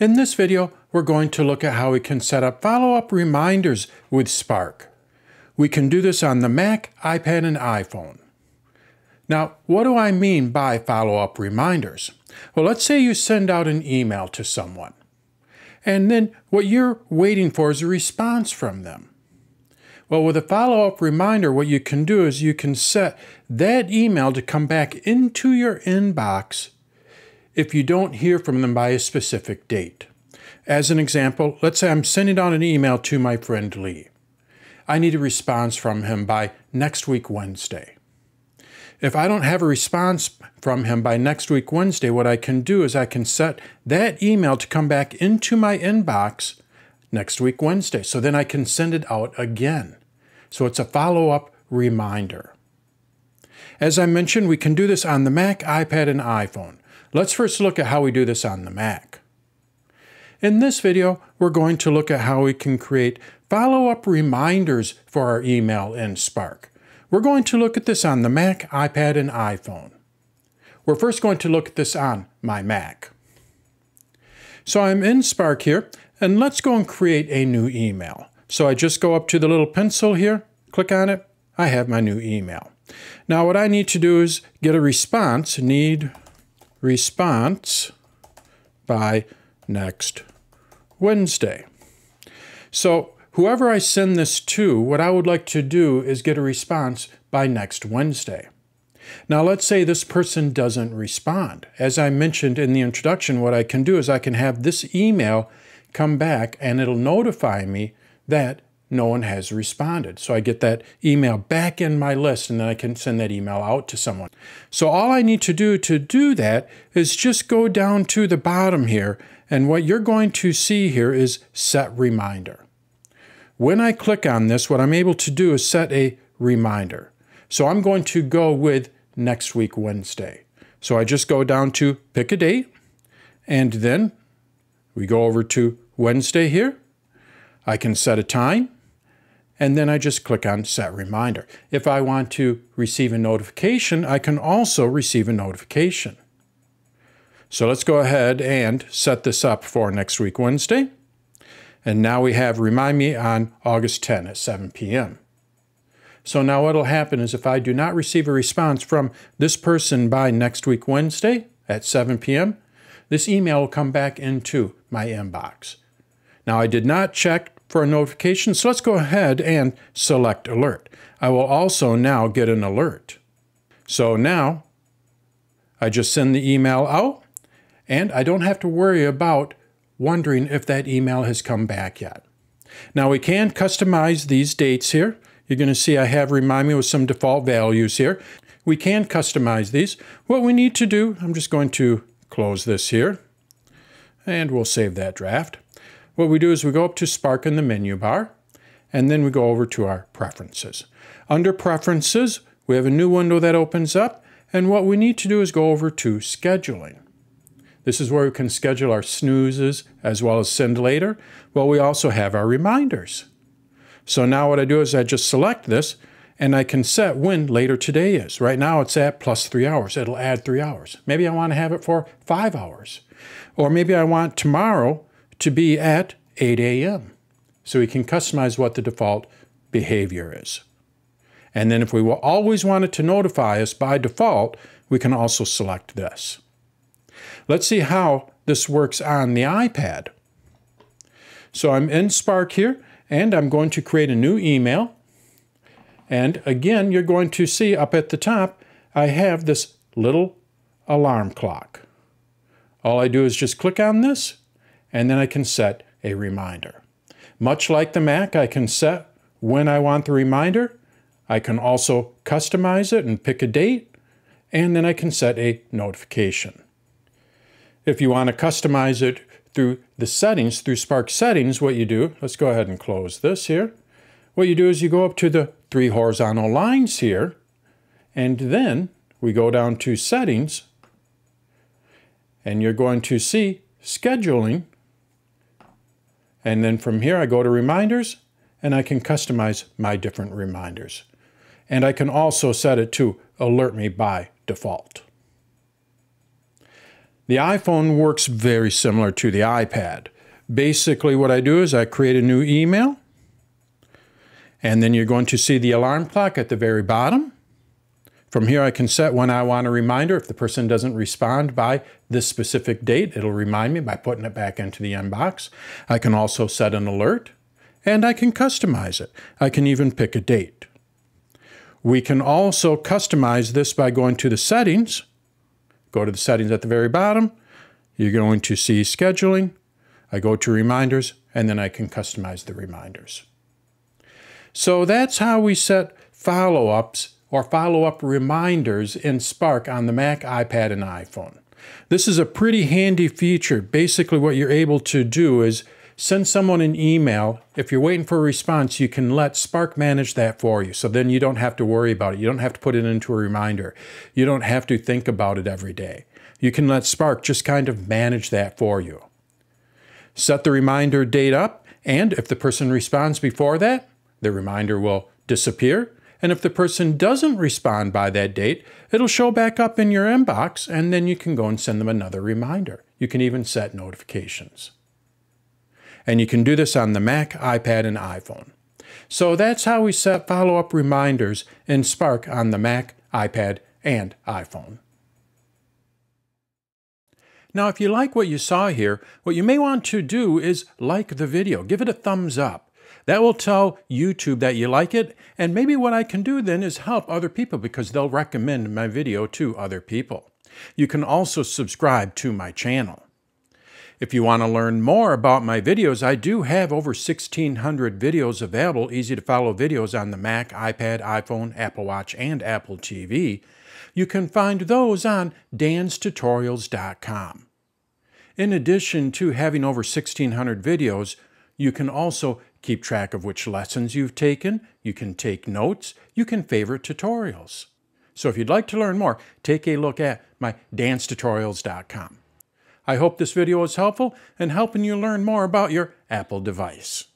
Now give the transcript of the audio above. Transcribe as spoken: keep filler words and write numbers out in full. In this video, we're going to look at how we can set up follow-up reminders with Spark. We can do this on the Mac, iPad, and iPhone. Now, what do I mean by follow-up reminders? Well, let's say you send out an email to someone, and then what you're waiting for is a response from them. Well, with a follow-up reminder, what you can do is you can set that email to come back into your inbox if you don't hear from them by a specific date. As an example, let's say I'm sending out an email to my friend Lee. I need a response from him by next week Wednesday. If I don't have a response from him by next week Wednesday, what I can do is I can set that email to come back into my inbox next week Wednesday. So then I can send it out again. So it's a follow-up reminder. As I mentioned, we can do this on the Mac, iPad, and iPhone. Let's first look at how we do this on the Mac. In this video, we're going to look at how we can create follow-up reminders for our email in Spark. We're going to look at this on the Mac, iPad, and iPhone. We're first going to look at this on my Mac. So I'm in Spark here, and let's go and create a new email. So I just go up to the little pencil here, click on it, I have my new email. Now what I need to do is get a response, need response by next Wednesday. So whoever I send this to, what I would like to do is get a response by next Wednesday. Now let's say this person doesn't respond. As I mentioned in the introduction, what I can do is I can have this email come back and it'll notify me that no one has responded. So I get that email back in my list and then I can send that email out to someone. So all I need to do to do that is just go down to the bottom here, and what you're going to see here is set reminder. When I click on this, what I'm able to do is set a reminder. So I'm going to go with next week Wednesday. So I just go down to pick a date, and then we go over to Wednesday here. I can set a time, and then I just click on set reminder. If I want to receive a notification, I can also receive a notification. So let's go ahead and set this up for next week Wednesday. And now we have remind me on August tenth at seven p m So now what'll happen is if I do not receive a response from this person by next week Wednesday at seven p m, this email will come back into my inbox. Now I did not check for a notification, so let's go ahead and select alert. I will also now get an alert. So now I just send the email out, and I don't have to worry about wondering if that email has come back yet. Now we can customize these dates here. You're going to see I have remind me with some default values here. We can customize these. What we need to do, I'm just going to close this here, and we'll save that draft. What we do is we go up to Spark in the menu bar, and then we go over to our preferences. Under preferences, we have a new window that opens up, and what we need to do is go over to scheduling. This is where we can schedule our snoozes as well as send later. Well, we also have our reminders. So now what I do is I just select this, and I can set when later today is. Right now it's at plus three hours. It'll add three hours. Maybe I want to have it for five hours. Or maybe I want tomorrow to be at eight a m So we can customize what the default behavior is. And then if we will always want it to notify us by default, we can also select this. Let's see how this works on the iPad. So I'm in Spark here, and I'm going to create a new email. And again, you're going to see up at the top, I have this little alarm clock. All I do is just click on this, and then I can set a reminder. Much like the Mac, I can set when I want the reminder. I can also customize it and pick a date, and then I can set a notification. If you want to customize it through the settings, through Spark settings, what you do, let's go ahead and close this here. What you do is you go up to the three horizontal lines here, and then we go down to settings, and you're going to see scheduling. And then from here, I go to reminders, and I can customize my different reminders. And I can also set it to alert me by default. The iPhone works very similar to the iPad. Basically what I do is I create a new email, and then you're going to see the alarm clock at the very bottom. From here I can set when I want a reminder. If the person doesn't respond by this specific date, it'll remind me by putting it back into the inbox. I can also set an alert, and I can customize it. I can even pick a date. We can also customize this by going to the settings. Go to the settings at the very bottom. You're going to see scheduling. I go to reminders, and then I can customize the reminders. So that's how we set follow-ups or follow-up reminders in Spark on the Mac, iPad, and iPhone. This is a pretty handy feature. Basically what you're able to do is send someone an email. If you're waiting for a response, you can let Spark manage that for you. So then you don't have to worry about it. You don't have to put it into a reminder. You don't have to think about it every day. You can let Spark just kind of manage that for you. Set the reminder date up, and if the person responds before that, the reminder will disappear. And if the person doesn't respond by that date, it'll show back up in your inbox, and then you can go and send them another reminder. You can even set notifications. And you can do this on the Mac, iPad, and iPhone. So that's how we set follow-up reminders in Spark on the Mac, iPad, and iPhone. Now, if you like what you saw here, what you may want to do is like the video. Give it a thumbs up. That will tell YouTube that you like it, and maybe what I can do then is help other people because they'll recommend my video to other people. You can also subscribe to my channel. If you want to learn more about my videos, I do have over sixteen hundred videos available, easy to follow videos on the Mac, iPad, iPhone, Apple Watch, and Apple T V. You can find those on dans tutorials dot com. In addition to having over sixteen hundred videos, you can also keep track of which lessons you've taken, you can take notes, you can favorite tutorials. So if you'd like to learn more, take a look at my dans tutorials dot com. I hope this video was helpful in helping you learn more about your Apple device.